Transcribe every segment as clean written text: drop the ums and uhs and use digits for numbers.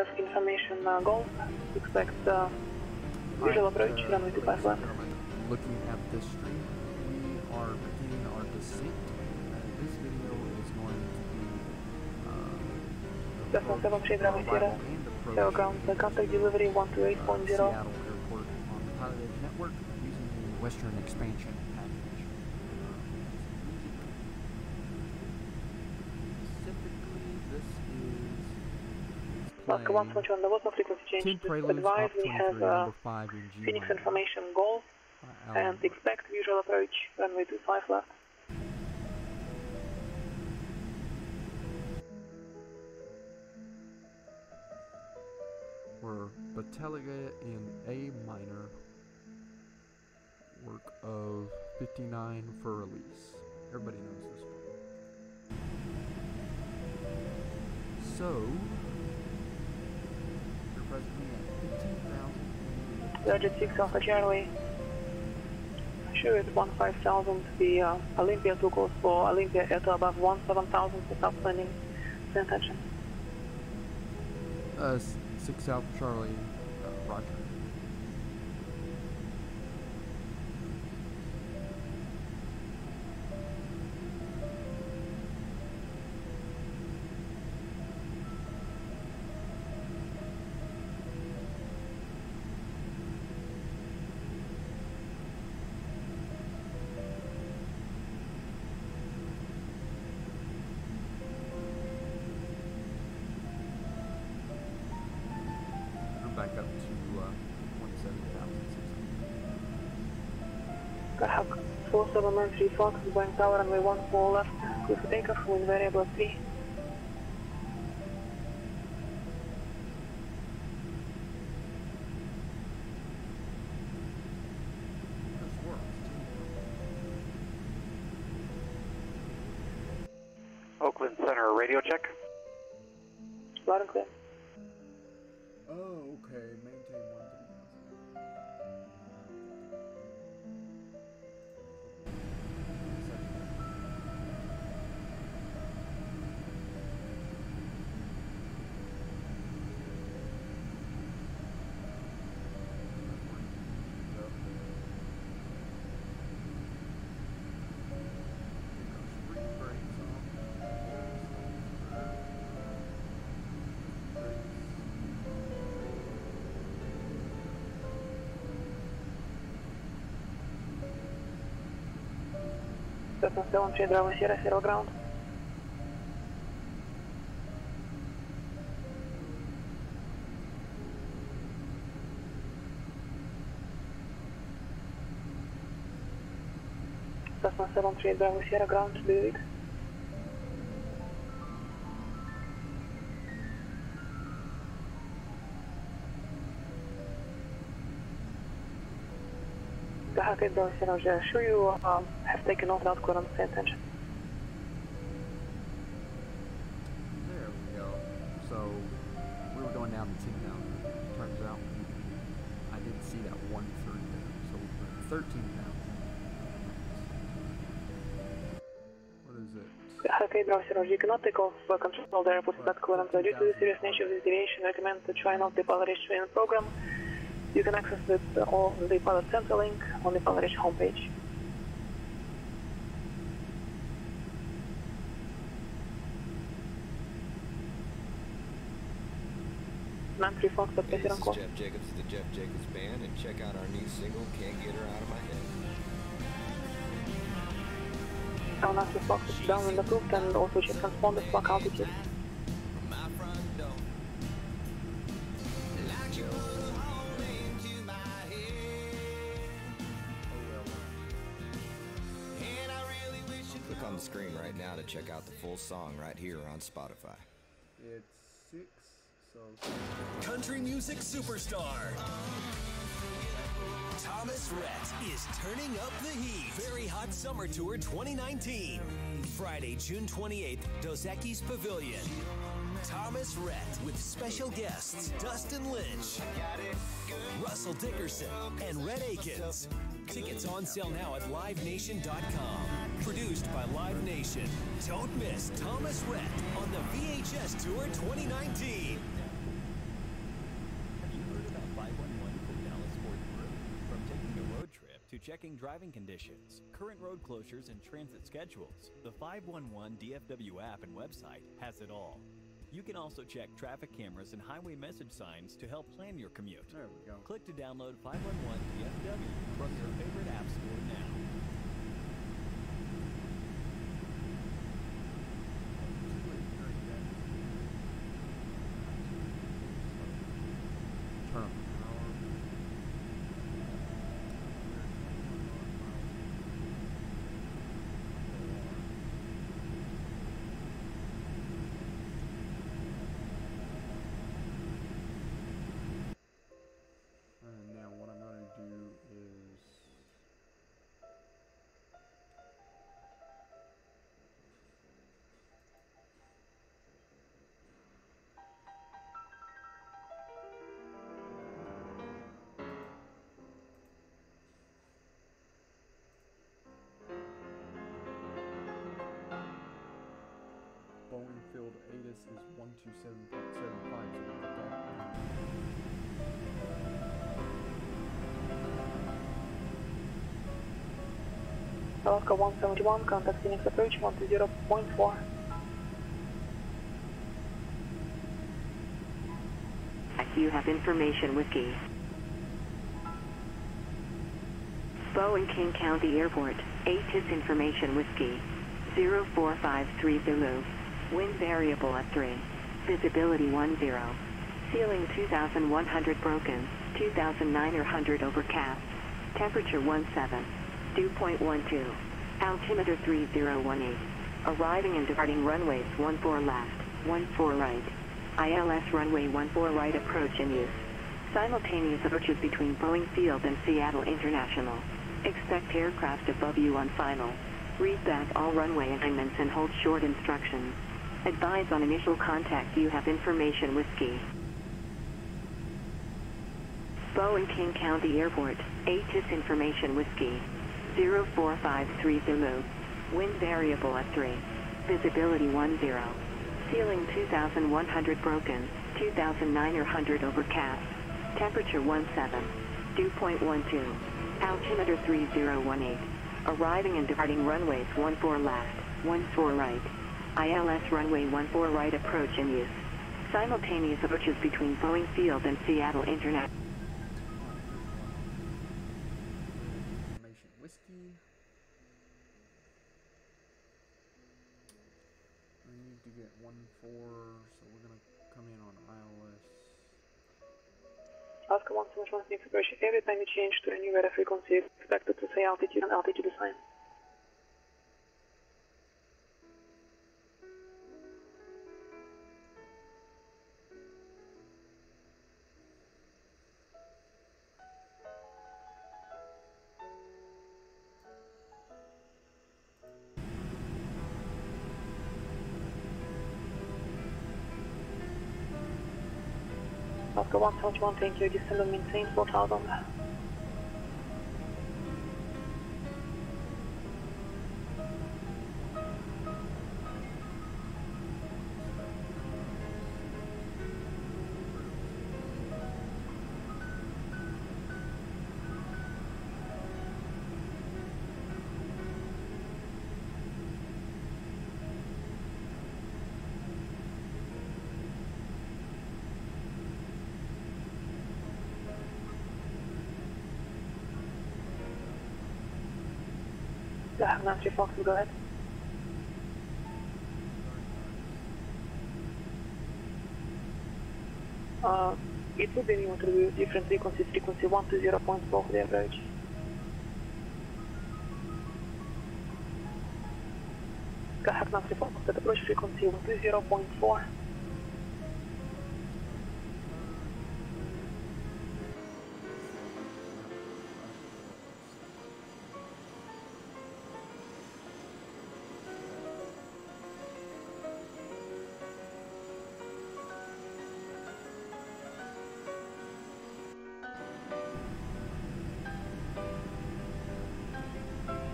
aircraft information goal. Expect visual approach, runway 25 left. Looking at this stream, we are beginning our descent, and this video is going to be the first arrival and approach to contact delivery 128.0. Seattle Airport on the PilotEdge network using the Western expansion package. Specifically, this is Alaska 121, there was no frequency change. Advise we have Phoenix information goal. And expect visual approach runway 25 left. We're Battaliga in A minor, work of 59 for release. Everybody knows this one. So, we're presently at 15,000. Learjet 6 Alpha Charlie. Sure, it's 15,000. The Olympia took off for Olympia at above 17,000 for top landing. Send attention. 6 Alpha Charlie, Roger. Skyhawk 4793 Fox, Boeing Tower, runway 14 left, cliff takeoff, wind variable 3. Oakland Center, radio check. Loud and clear. Oh, okay, maintain 1. That's still on J Bravo Sierra, zero ground. That's not still on J Bravo Sierra, ground, do it. I'm sure you have taken off without current attention. There we go. So, we were going down to 10,000. Turns out, I didn't see that 1 through there. So, 13,000. What is it? Okay, Bravo, you cannot take off control the airport without current. Due to the serious nature of this deviation, I recommend to try not the PilotEdge training program. You can access it on the Pilot Center link on the PilotEdge homepage. Hey, this is Jeff Jacobs of the Jeff Jacobs Band, and check out our new single, Can't Get Her Out of My Head. Our Nancy Fox is down and approved, and also check transponder for altitude. Screen right now to check out the full song right here on Spotify. It's 6, so... Country music superstar Thomas Rhett is turning up the heat. Very Hot Summer Tour 2019. Friday, June 28th, Dos Equis Pavilion. Thomas Rhett with special guests Dustin Lynch, Russell Dickerson, and Red Akins. Tickets on sale now at LiveNation.com. Produced by Live Nation. Don't miss Thomas Rhett on the VHS Tour 2019. checking driving conditions, current road closures, and transit schedules. The 511 DFW app and website has it all. You can also check traffic cameras and highway message signs to help plan your commute. There we go. Click to download 511 DFW from your favorite app store now. Boeing Field ATIS is 127.75, so we put that. Alaska 171, contact Phoenix approach 120.4. You have information with key. Boeing King County Airport, ATIS information with key. 0453 Zulu. Wind variable at 3. Visibility 10. Ceiling 2,100 broken, 2,900 overcast. Temperature 17. Dew point 12. Altimeter 3018. Arriving and departing runways 14 left, 14 right. ILS runway 14 right approach in use. Simultaneous approaches between Boeing Field and Seattle International. Expect aircraft above you on final. Read back all runway alignments and hold short instructions. Advise on initial contact. You have information with ski. Boeing King County Airport, ATIS information with ski. 0453 Zulu. Wind variable at 3. Visibility 10. Ceiling 2,100 broken, 2,900 overcast. Temperature 17. Dew point 12. Altimeter 3018. Arriving and departing runways 14 left, 14 right. ILS runway 14 right approach in use. Simultaneous approaches between Boeing Field and Seattle International. Information whiskey. We need to get 14, so we're gonna come in on ILS. Alaska 171 Phoenix approach. Every time you change to a new radar frequency, it's expected to say altitude and altitude sign. Alaska 171, thank you. Descend and maintain 4000. Nancy Fox, go ahead. It would be we want to review different frequencies, frequency 1 to 0.4 for the average. Skyhawk Nancy Fox, that approach frequency 1 to 0.4.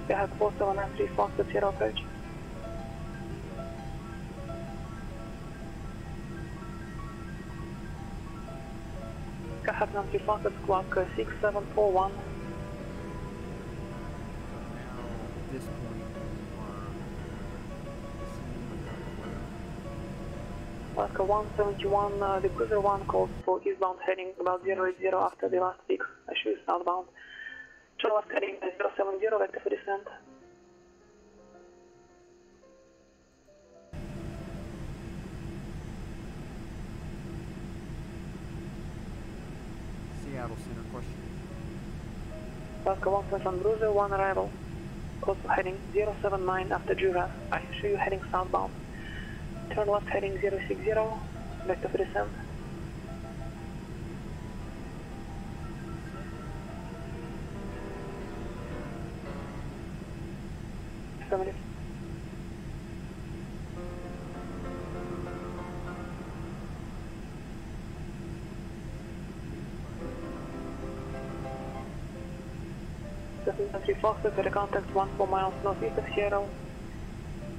We have 4793 Fox, that's your approach. Skyhawk 93 Fox, that's clock 6741. this point are... Alaska 171, the cruiser 1 calls for eastbound heading about 080 after the last fix. Actually it's southbound. To Alaska heading 070, vector for descent. Seattle Center, question. Alaska 171, cruiser 1 arrival. Close to heading 079 after Jura. I show you heading southbound. Turn left heading 060, vector for descent. Affirmative. Country Fox, the contact 14 miles northeast of Seattle,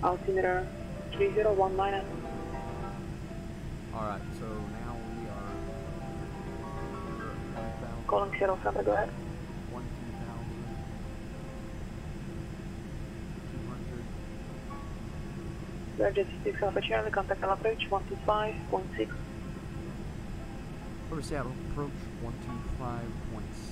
altimeter 3019. Alright, so now we are... Calling Seattle Center, go ahead. 12,200. Learjet 6 Alpha Charlie, contact on approach 125.6. Over Seattle, approach 125.6.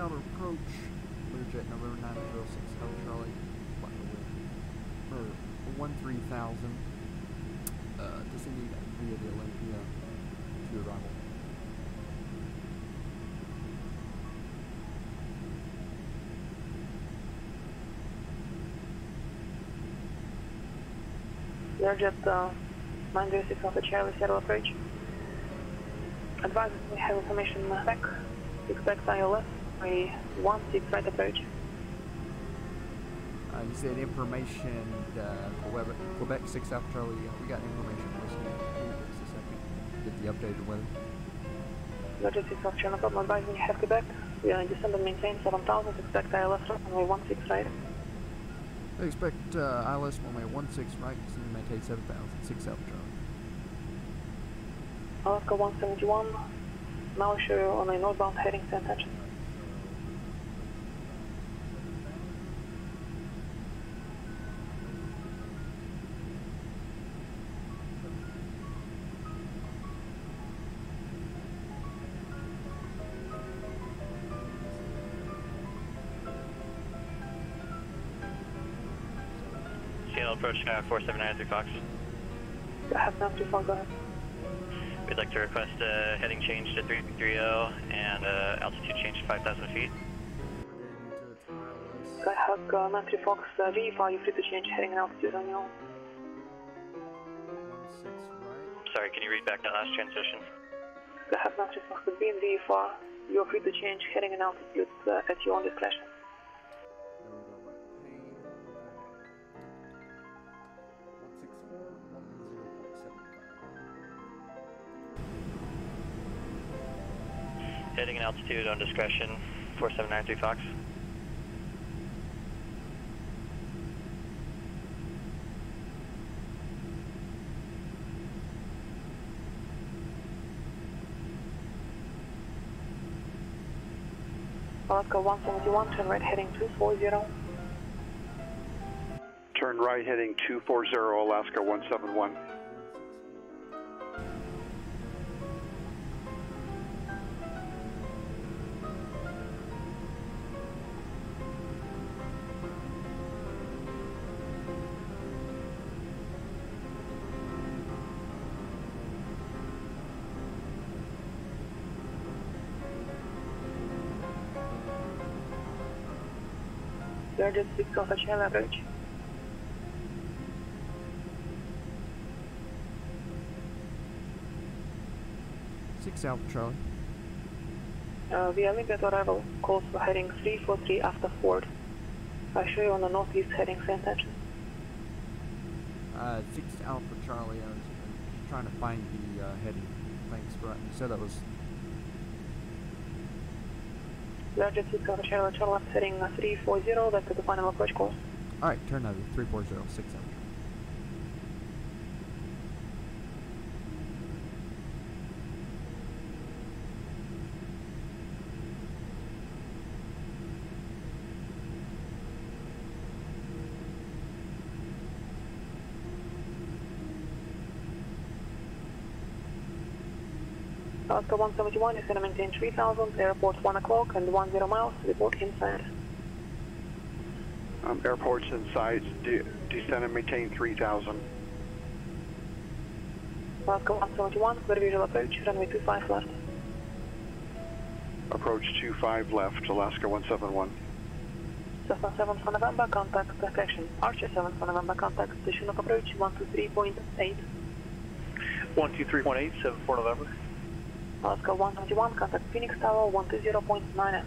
Approach Learjet number 906 Alpha Charlie, or 13,000, descending via the Olympia to arrival. Learjet 906 Alpha Charlie, Seattle approach. Advise we have information back. Expect ILS. 16 right approach. You said information, Quebec 6 Alpha Charlie. We got information listening. Just a second. Get the updated weather. Learjet 6 Alpha Charlie, I'm advising you have Quebec. We are in descent and maintain 7000. Expect ILS runway 16 right. We expect ILS runway 16 right. Descend and maintain 7000. 6 Alpha Charlie. Alaska 171. Now show you on a northbound heading to attention. Approach 479 Fox. I have not too far, go ahead. We'd like to request a heading change to 330 and altitude change to 5,000 feet. Skyhawk 93 Fox, V, are you free to change heading and altitude on your own? Sorry, can you read back that last transmission? Skyhawk 93 Fox, V and V, you are free to change heading and altitude at your own discretion. Heading and altitude on discretion, 4793 Fox. Alaska 171, turn right heading 240. Turn right heading 240, Alaska 171. Learjet 6 Alpha Charlie approach. We are leaving at arrival. Calls for heading 343 after Ford. I show you on the northeast heading same attention. 6 Alpha Charlie, I was trying to find the heading. Thanks for that. You said that was... Roger, please go to Charlotte, turn left heading 340, that's the final approach course. Alright, turn left 340, 6 7. Alaska 171 is going to maintain 3000, airport 1 o'clock and 10 miles, report inside. Airport's inside, descend and maintain 3000. Alaska 171, clear visual approach, runway 25 left. Approach 25 left, Alaska 171. Cessna 7 for November, contact protection, Archer 7 for November, contact station of approach 123.8. 123.8, 7 for November. Alaska 191, contact Phoenix Tower 120.9.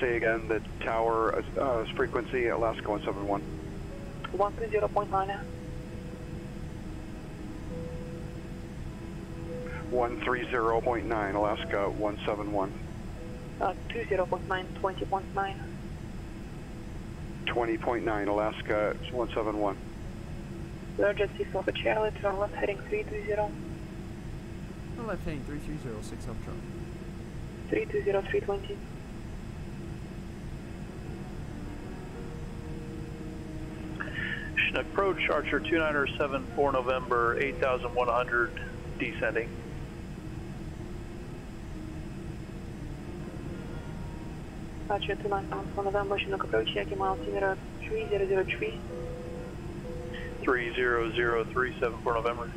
Say again, the tower frequency, Alaska 171. 120.9. 130.9, Alaska 171. 20.9, 20.9. 20.9, Alaska 171. Learjet 6 Alpha Charlie, turn left heading 320. Left heading 320, 6 Alpha Charlie. 320, 320. Schnuck approach, Archer 2907 for November, 8100, descending. Archer 2907 for November, Schnuck approach, Yakima altimeter 3003. 30037 for November.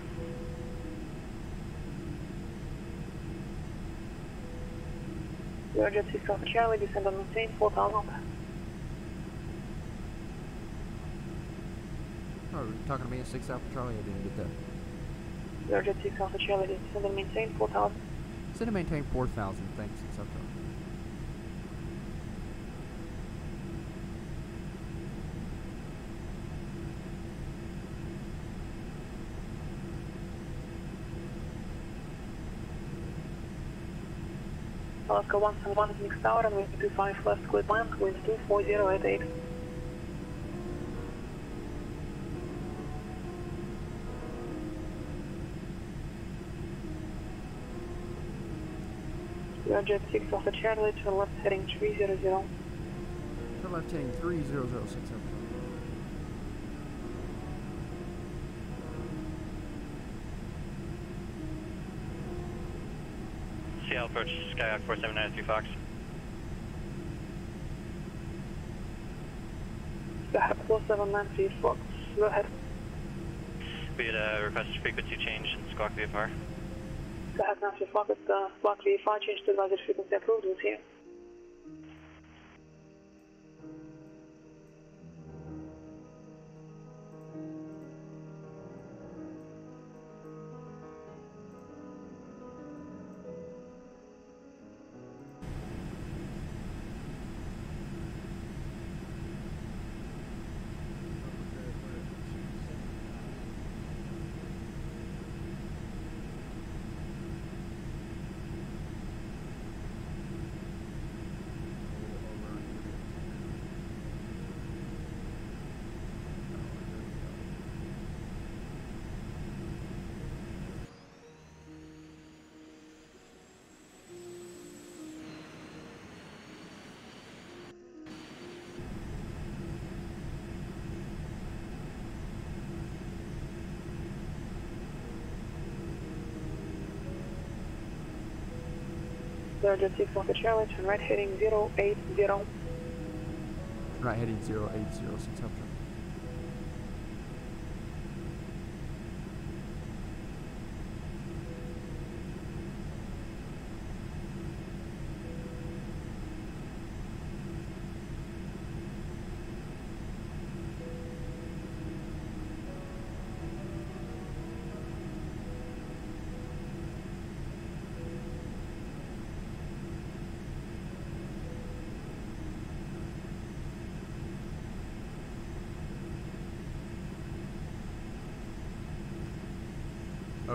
Roger, 6 Alpha Charlie, descend on maintain 4000. Oh, were you talking to me at 6 Alpha Charlie? I didn't get that. Roger, 6 Alpha Charlie, descend on maintain 4000. Descend on maintain 4000, thanks, 6 Alpha Charlie. Alaska 171 Phoenix Tower, and we 25 left, clear land, wind 24088. Roger, 6 Alpha Charlie, turn left heading 300. Turn left heading 30067. Seattle approach, Skyhawk 4793 Fox. Skyhawk 4793 Fox, go ahead. We had a request frequency change in Squawk VFR. Skyhawk 93 Fox, Squawk VFR change to advisory frequency approved, was here. Roger, 6 Alpha Charlie, turn right heading 080. Right heading 080, 6 Alpha.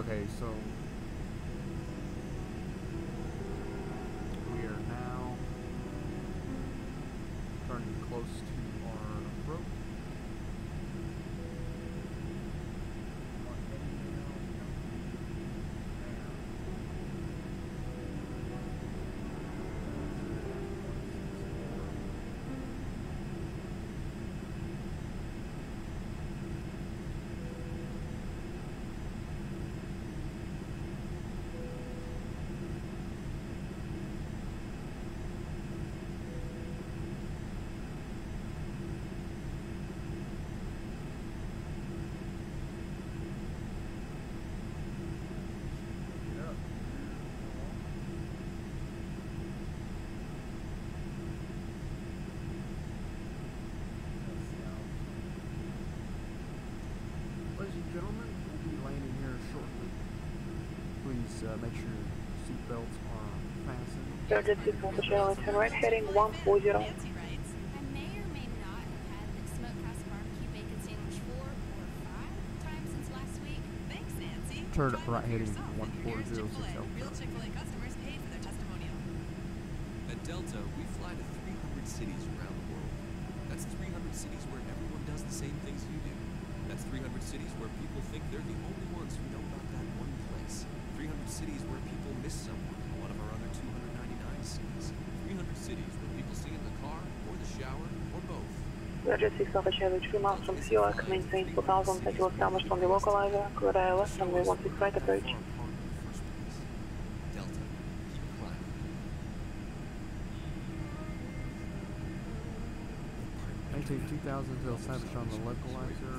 Okay, so we are now turning close to our rope. Gentlemen, we'll be landing here shortly. Please make sure seat belts are fastened. Georgia 240, right heading 140. Nancy writes, I may or may not have had the smokehouse barbecue bacon sandwich 4 or 5 times since last week. Thanks, Nancy. Turn right heading 140. Real Chick-fil-A customers pay for their testimonial. At Delta, we fly to 300 cities around the world. That's 300 cities where everyone does the same things you do. That's 300 cities where people think they're the only ones who know about that one place. 300 cities where people miss someone in one of our other 299 cities. 300 cities where people see in the car, or the shower, or both. Roger 6 3 miles from SeaTac, maintain 4000 that you will establish from the localizer, clear ILS, and we want to try to approach. Maintain 2000 till established on the localizer.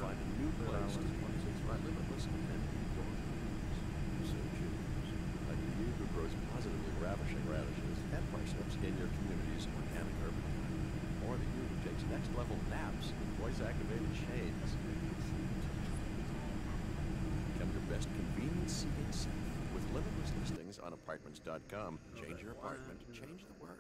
Apartments.com. Change your apartment, change the world.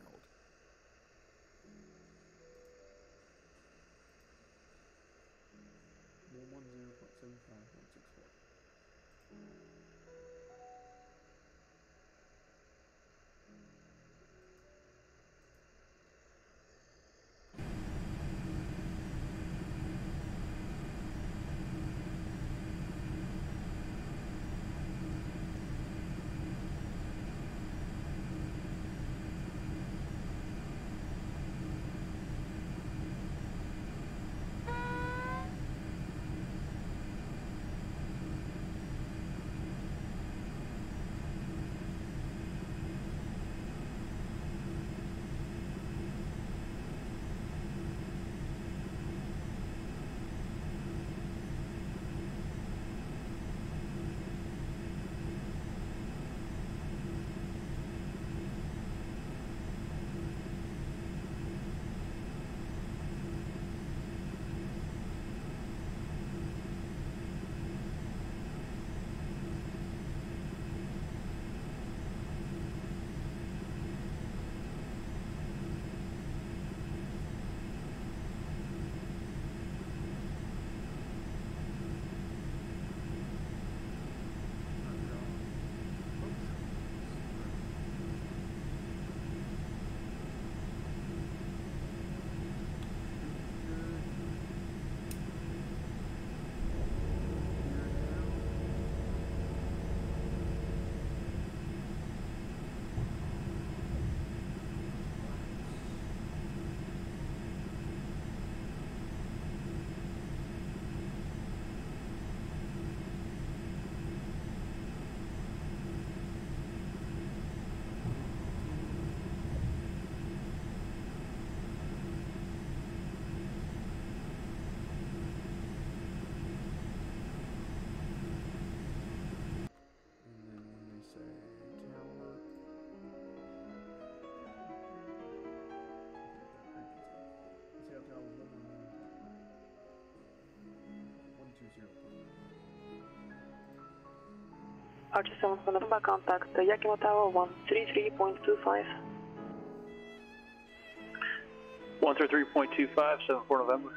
Archer 7 from November, contact Yakima Tower 133.25. 133.25, 74 November.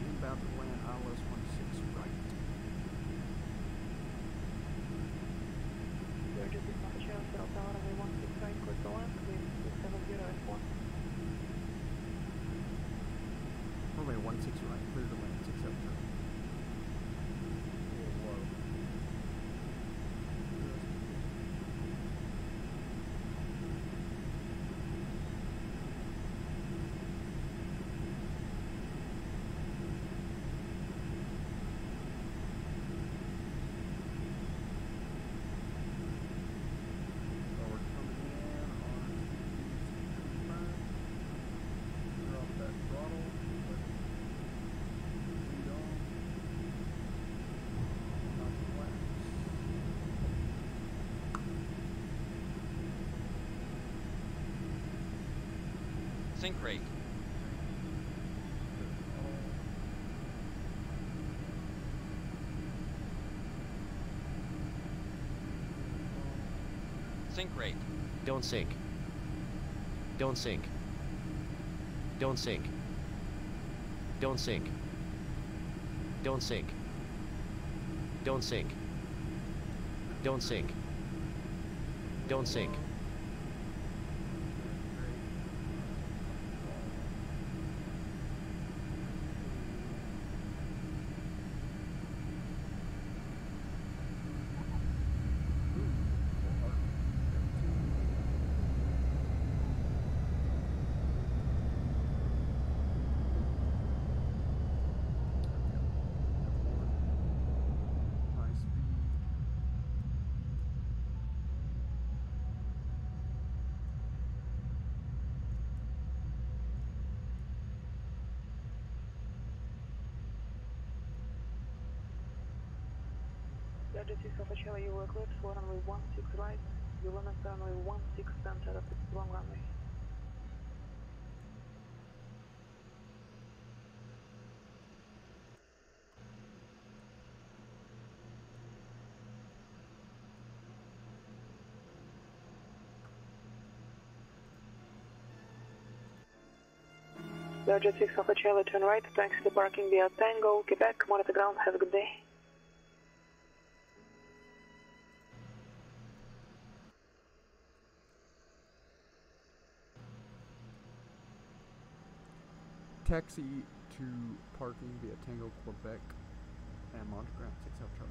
and about to land ILS-16 right. Georgia dispatch, South Island 169, click the left, clear 670-4. Runway 16 right, clear the land 670. Sink rate. Sink rate. Don't sink. Don't sink. Don't sink. Don't sink. Don't sink. Don't sink. Don't sink. Don't sink. You will click for runway 16 right, you will not turn runway 16 center at the long runway. Learjet 6 Alpha Charlie, turn right, thanks to parking via Tango, Quebec, monitor ground, have a good day. Taxi to parking via Tango, Quebec, and monitor ground 6 Alpha Charlie.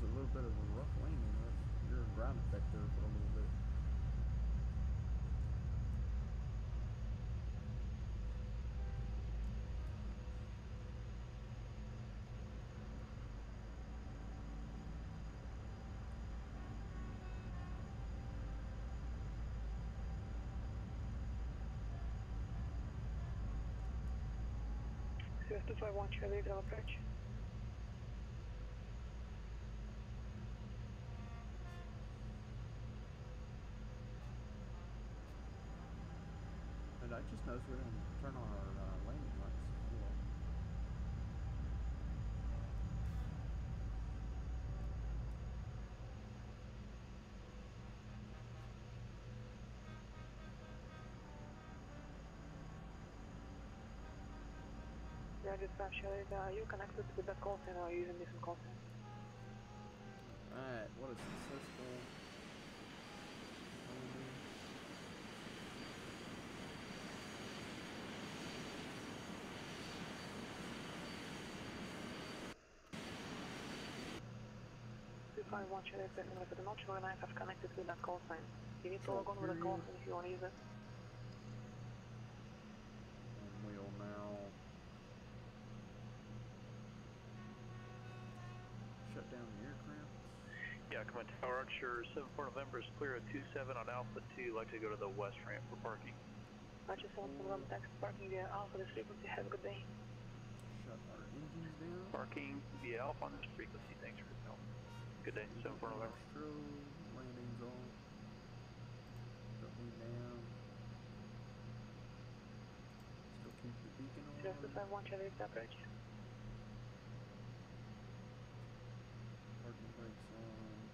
was a little bit of a rough landing. Your ground effect there for a little bit. Just if I want you to leave the pitch. And I just noticed we didn't turn on our landing lights. Dispatch, are you connected to that call center or are you using different call center? Alright, what is successful? I want you to but I'm not sure and I have connected to that call sign. You need to log on with the call sign if you want to use it. And we'll now shut down the aircraft. Yakima Tower Archer 74 November is clear at 27 on Alpha 2. Like to go to the west ramp for parking. I just want to run taxi parking via Alpha this frequency. Have a good day. Shut our engines down. Parking via Alpha on this frequency. Thanks for your help. Good day. 74 November. Landing zone. Shutting down. Still keep the beacon on. Just as I want you to leave that bridge. Parking brakes on.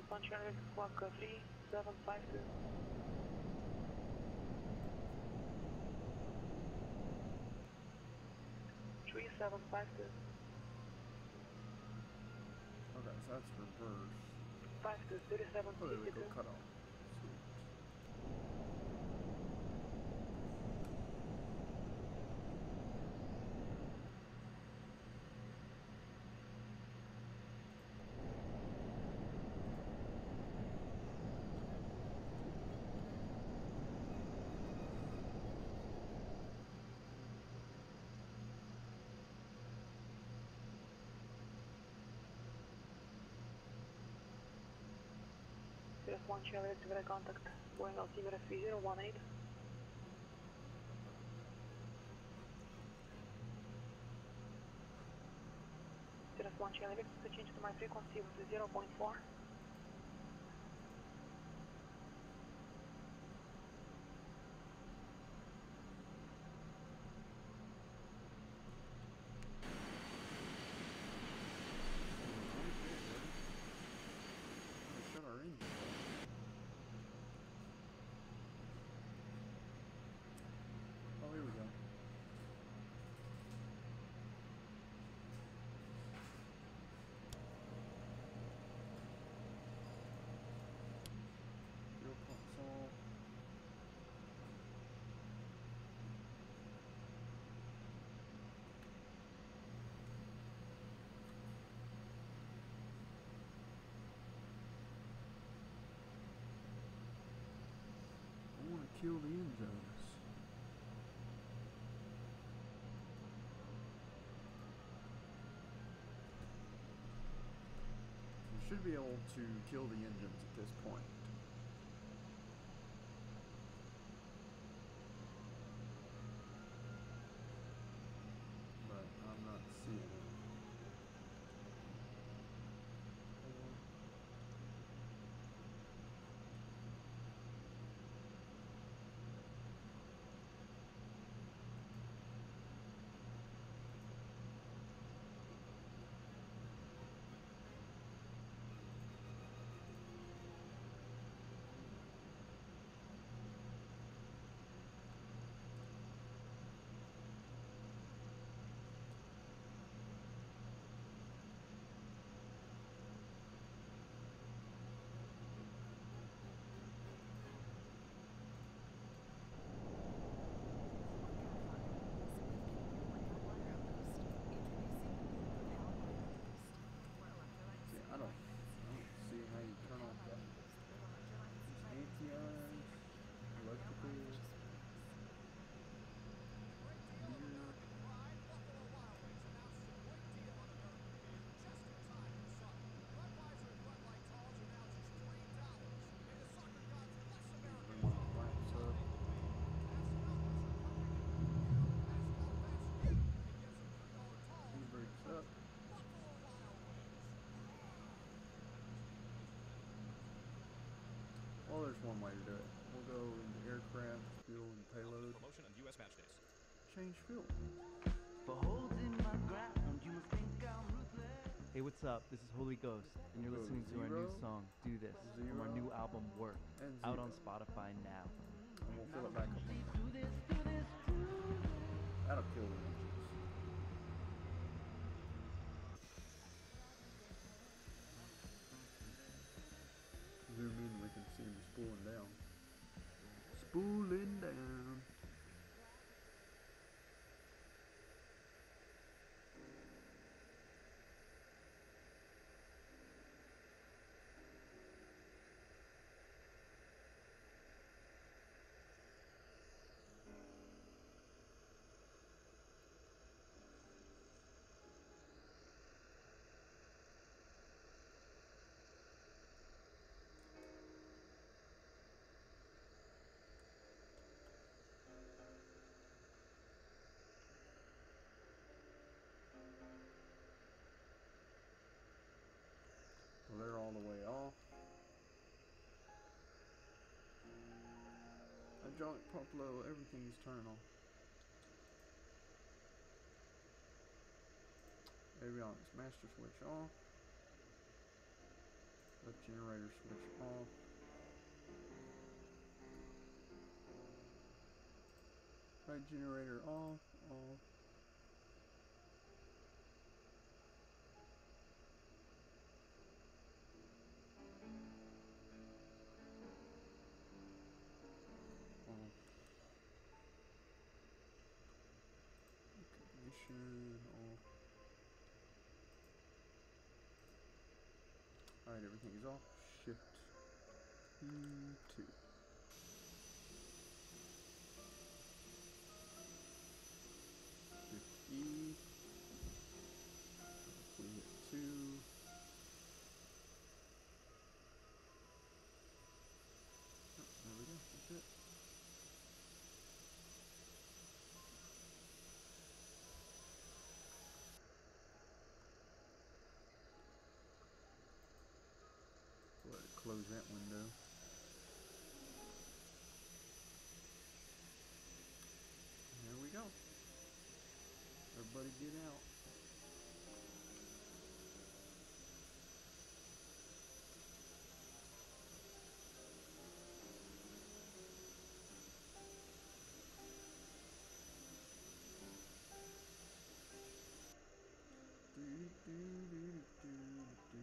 The punch runner is squawk 3752. Okay, so that's reverse. 523752. Oh, there we go, cut off. Just one Chevrolet to get contact Boeing altimeter 3018. Just one Chevrolet to change to my frequency with 0.4. Kill the end zones. You should be able to kill the engines at this point. But I'm not seeing it. There's one way to do it. We'll go into aircraft, fuel and payload. Promotion on U.S. match days. Change fuel. For holding my ground, you think I'm ruthless. Hey, what's up? This is Holy Ghost, and you're listening to our new song, Do This, from our new album, Work, out on Spotify now. And we'll fill it back up. That'll kill the engines. Zoom in, we can see them spooling down. Spooling down. Well, they're all the way off. Hydraulic pump low, everything's turning off. Avionics master switch off. Lift generator switch off. Right generator off, off. Alright, everything is off. Shift E2. Shift E. We hit 2. Oh, there we go. That's it. Let it close that window. And there we go. Everybody get out. Do do do do do do.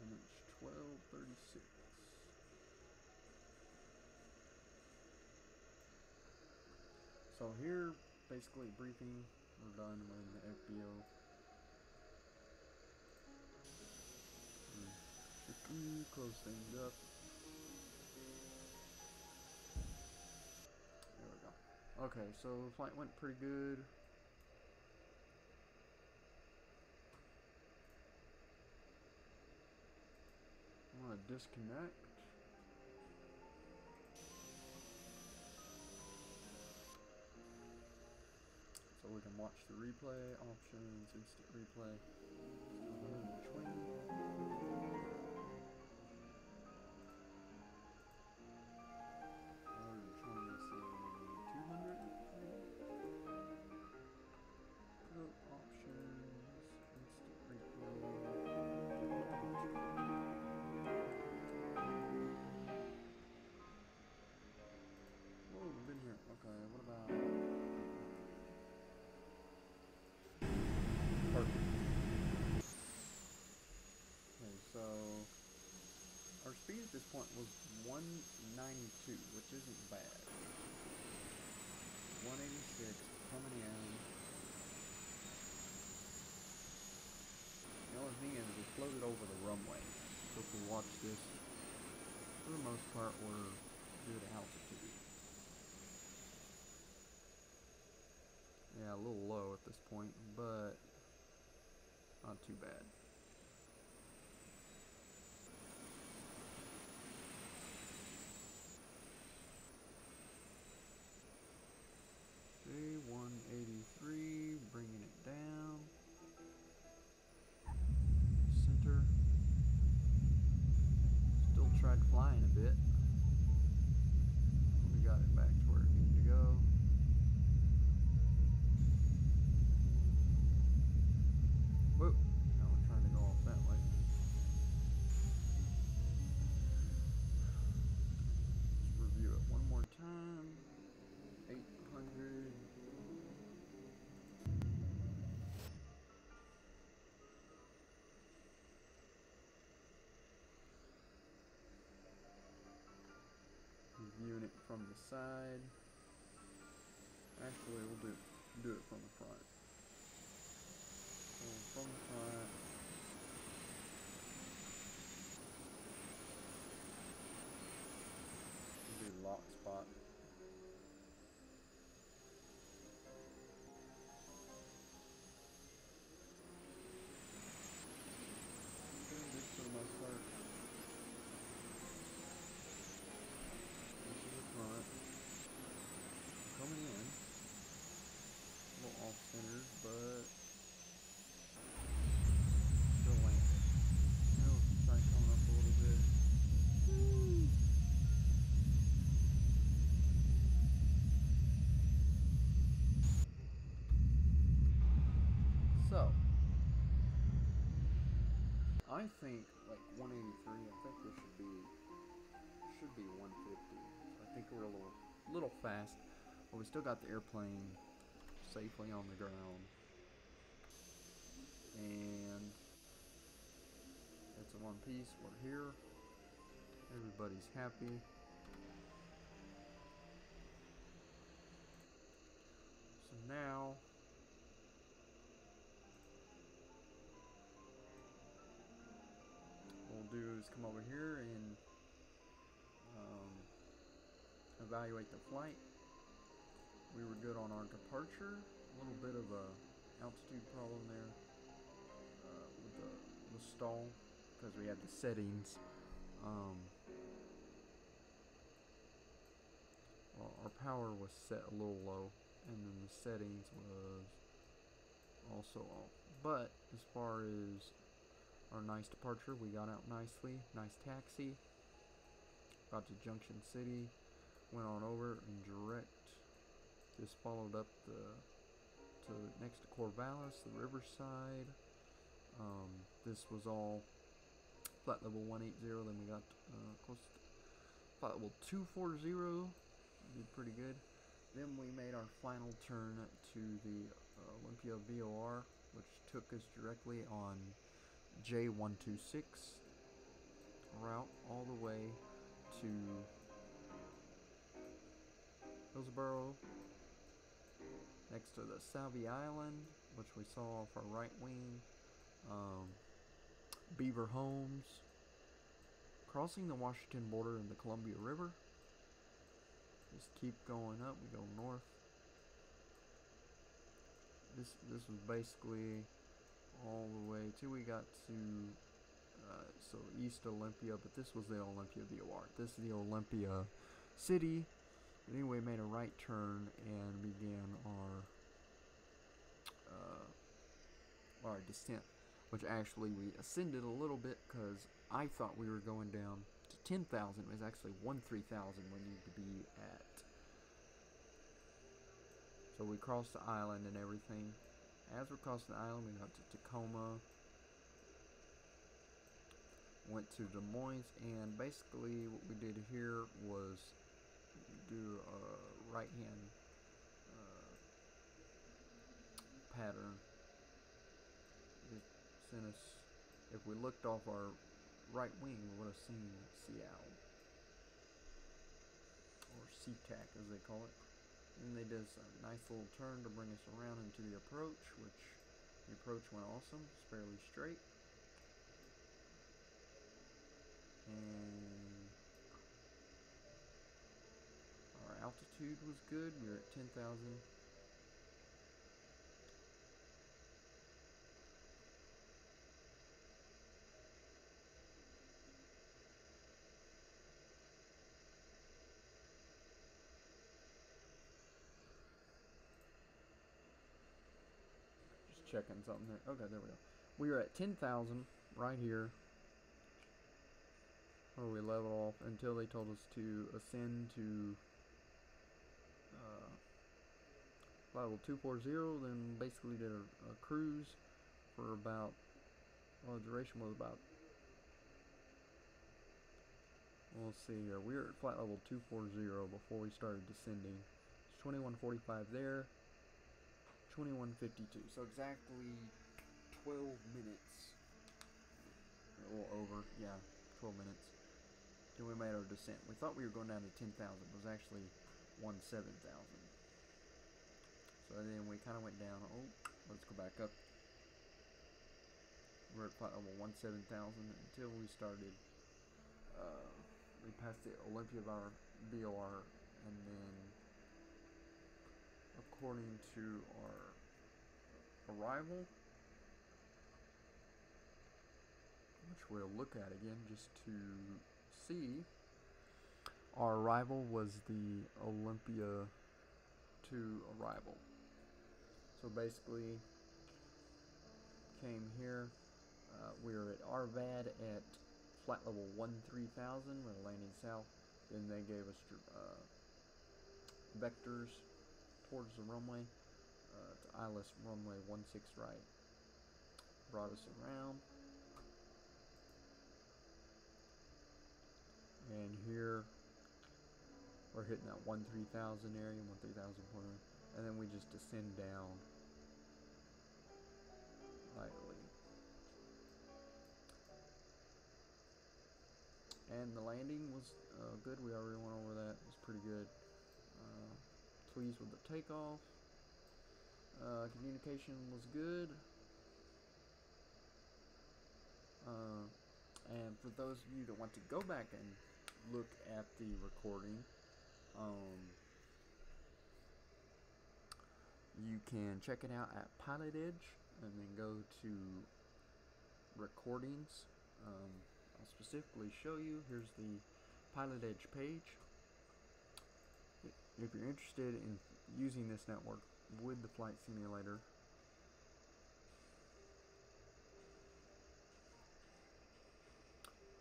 And it's 12:36. So here, basically briefing. We're done with the FBO. Close things up. There we go. Okay, so the flight went pretty good. I'm gonna disconnect. So we can watch the replay, options, instant replay. Our speed at this point was 192, which isn't bad. 186 coming in. The only thing is we floated over the runway. So if we watch this, for the most part we're good altitude. Yeah, a little low at this point, but not too bad. J183, bringing it down. Center. Still tried flying a bit. We got it back to where it needed to go. Whoa, now we're trying to go off that way. Let's review it one more time. 800. Reviewing it from the side. Actually, we'll do it from the front. So from the front. We'll do lock spot. For the most part. This is the front. Coming in. A little off center, but still landing. Now let's try coming up a little bit. Woo! So I think like 183. I think this should be 150. So I think we're a little fast, but we still got the airplane safely on the ground, and it's a one piece. We're here. Everybody's happy. So now. We'll do is come over here and evaluate the flight. We were good on our departure. A little bit of a altitude problem there with the stall because we had the settings. Well, our power was set a little low, and then the settings was also off. But as far as our nice departure, we got out nicely. Nice taxi. Got to Junction City. Went on over and direct. Just followed up next to Corvallis, the Riverside. This was all flight level 180. Then we got close to flight level 240. Did pretty good. Then we made our final turn to the Olympia VOR, which took us directly on J126 route all the way to Hillsborough, next to the Savvy Island, which we saw off our right wing, Beaver Homes, crossing the Washington border in the Columbia River. Just keep going up, we go north. This was basically all the way till we got to so East Olympia, but this was the Olympia VOR. This is the Olympia city. But anyway, made a right turn and began our descent, which actually we ascended a little bit because I thought we were going down to 10,000. It was actually 13,000 we need to be at. So we crossed the island and everything. As we're crossing the island, we got to Tacoma, went to Des Moines, and basically what we did here was do a right-hand pattern. It sent us, if we looked off our right wing, we would have seen Seattle, or SeaTac as they call it. And they did a nice little turn to bring us around into the approach, which the approach went awesome. It's fairly straight. And our altitude was good. We were at 10,000. checking something there. Okay, there we go. We are at 10,000 right here, where we level off until they told us to ascend to level 240. Then basically did a cruise for about, well, the duration was about, we'll see here. We were at flight level 240 before we started descending. It's 21:45 there, 21:52. So exactly 12 minutes. A little over, yeah, 12 minutes. Then we made our descent. We thought we were going down to 10,000. It was actually 17,000. So then we kind of went down. Oh, let's go back up. We're at flight level 17,000 until we started. We passed the Olympia VOR, and then according to our arrival, which we'll look at again just to see, our arrival was the Olympia to arrival. So basically, came here, we were at RVAD at flight level 13,000, we're landing south. Then they gave us vectors towards the runway, to ILS runway 16 right. Brought us around. And here we're hitting that 13,000 area, 13,400. And then we just descend down lightly. And the landing was good. We already went over that. It was pretty good. Pleased with the takeoff. Communication was good. And for those of you that want to go back and look at the recording, you can check it out at PilotEdge and then go to recordings. I'll specifically show you. Here's the PilotEdge page. If you're interested in using this network with the flight simulator,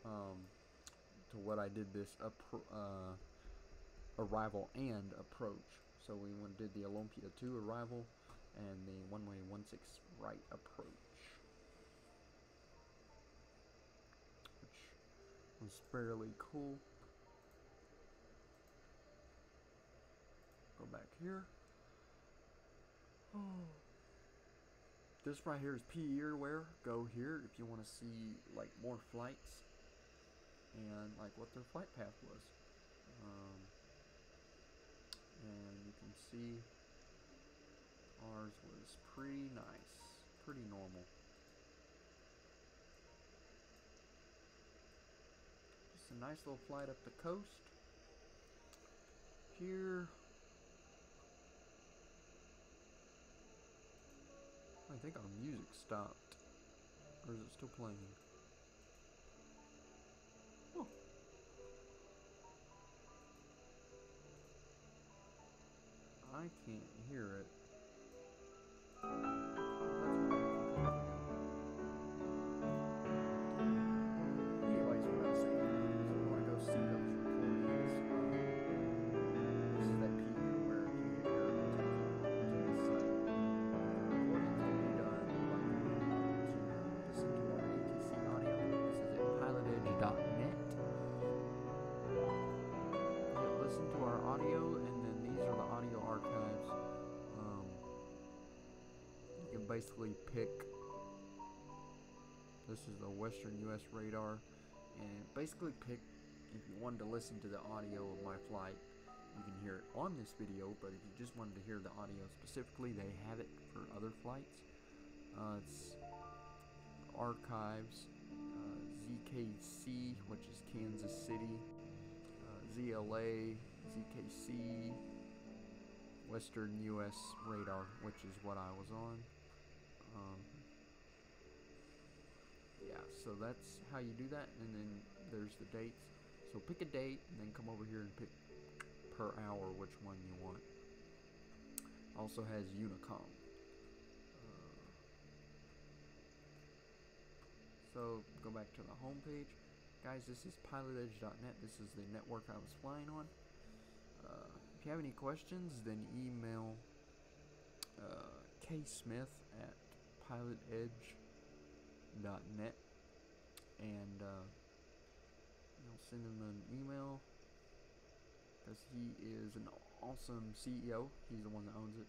to what I did this arrival and approach. So we did the Olympia 2 arrival and the one-way 16 right approach, which was fairly cool. Go back here. Oh. This right here is PE Airware. Go here if you want to see like more flights and like what their flight path was. And you can see ours was pretty nice, pretty normal. It's a nice little flight up the coast. Here, I think our music stopped, or is it still playing? Oh. I can't hear it. Basically pick, this is the Western US radar, and basically pick, if you wanted to listen to the audio of my flight, you can hear it on this video, but if you just wanted to hear the audio specifically, they have it for other flights. It's archives, ZKC, which is Kansas City, ZLA, ZKC, Western US radar, which is what I was on. Yeah, so that's how you do that, and then there's the dates. So pick a date, and then come over here and pick per hour which one you want. Also has Unicom. So go back to the home page. Guys, this is PilotEdge.net. This is the network I was flying on. If you have any questions, then email ksmith@pilotedge.net, and I'll send him an email because he is an awesome CEO. He's the one that owns it,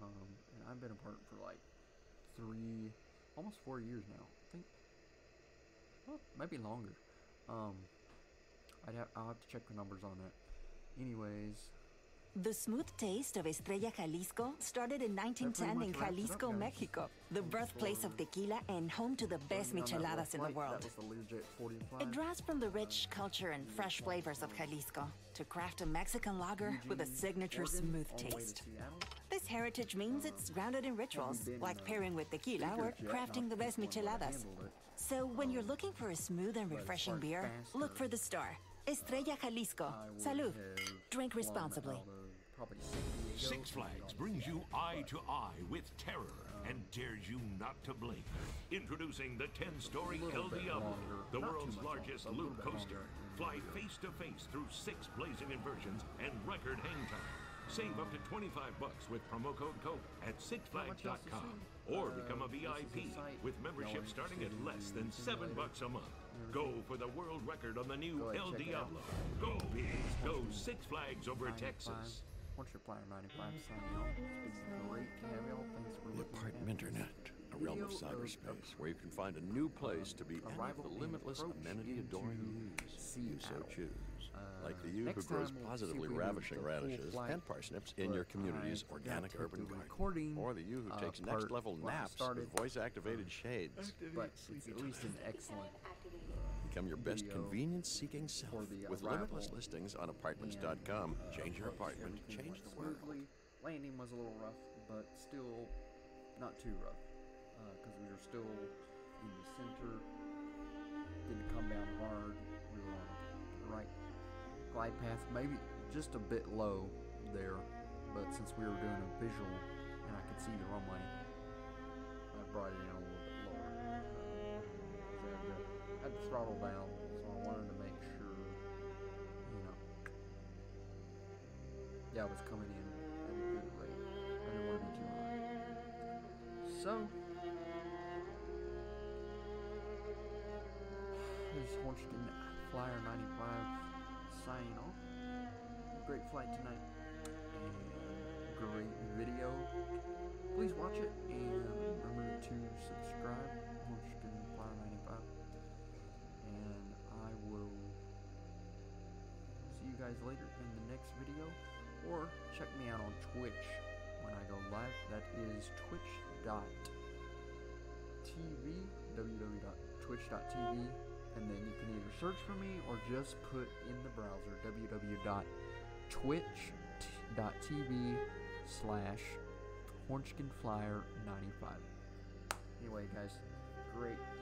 and I've been a part for like almost 4 years now, I think. Well, it might be longer. I'll have to check the numbers on that. Anyways. The smooth taste of Estrella Jalisco started in 1910 in Jalisco, Mexico, the birthplace of tequila and home to the best micheladas in the world. It draws from the rich culture and fresh flavors of Jalisco to craft a Mexican lager with a signature smooth taste. This heritage means it's grounded in rituals, like pairing with tequila or crafting the best micheladas. So when you're looking for a smooth and refreshing beer, look for the star. Estrella Jalisco. Salud. Drink responsibly. Six Flags brings you eye to eye with terror and dares you not to blink. Introducing the 10-story El Diablo, the world's largest loop coaster. Fly face to face through 6 blazing inversions and record hang time. Save up to $25 with promo code COVE at sixflags.com, or become a VIP with membership starting at less than $7 a month. Go for the world record on the new El Diablo. Go Bigs, go Six Flags over Texas. What's your plan, 95? The apartment internet, a realm of cyberspace where you can find a new place to be any of the limitless amenity-adoring you so choose. Like the you who grows positively ravishing radishes and parsnips in your community's organic urban garden. Or the you who takes next-level naps with voice-activated shades. But it's at least an excellent... Become your best convenience-seeking self with limitless listings on apartments.com. Change your apartment, change the world. Landing was a little rough, but still not too rough, because we were still in the center. Didn't come down hard. We were on the right glide path, maybe just a bit low there, but since we were doing a visual and I could see the runway, I brought it down a little bit. I had the throttle down, so I wanted to make sure, you know, yeah, I was coming in at a good rate. I didn't want to be too high. So, this is Hornchkinflyer95 signing off. Great flight tonight, and great video. Please watch it, and remember to subscribe, Hornchkinflyer95. And I will see you guys later in the next video, or check me out on Twitch when I go live. That is twitch.tv, www.twitch.tv, and then you can either search for me or just put in the browser www.twitch.tv/Hornchkinflyer95. Anyway, guys, great.